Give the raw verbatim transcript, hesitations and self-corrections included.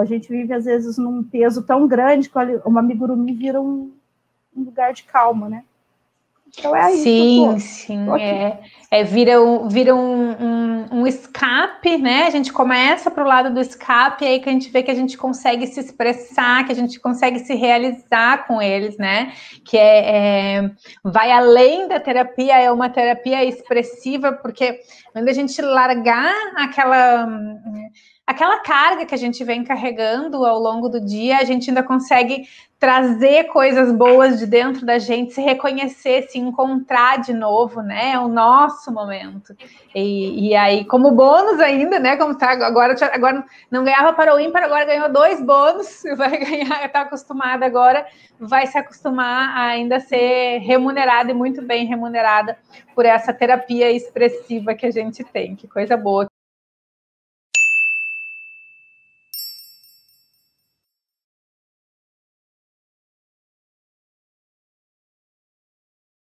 A gente vive, às vezes, num peso tão grande que o amigurumi vira um, um lugar de calma, né? Então é isso. Sim, tô, sim. Tô é, é, vira um, vira um, um, um escape, né? A gente começa para o lado do escape, aí que a gente vê que a gente consegue se expressar, que a gente consegue se realizar com eles, né? Que é, é, vai além da terapia, é uma terapia expressiva, porque quando a gente largar aquela... Aquela carga que a gente vem carregando ao longo do dia, a gente ainda consegue trazer coisas boas de dentro da gente, se reconhecer, se encontrar de novo, né? É o nosso momento. E, e aí, como bônus ainda, né? Como tá agora, agora não ganhava para o ímpar, agora ganhou dois bônus, vai ganhar, está acostumada agora, vai se acostumar a ainda ser remunerada e muito bem remunerada por essa terapia expressiva que a gente tem. Que coisa boa.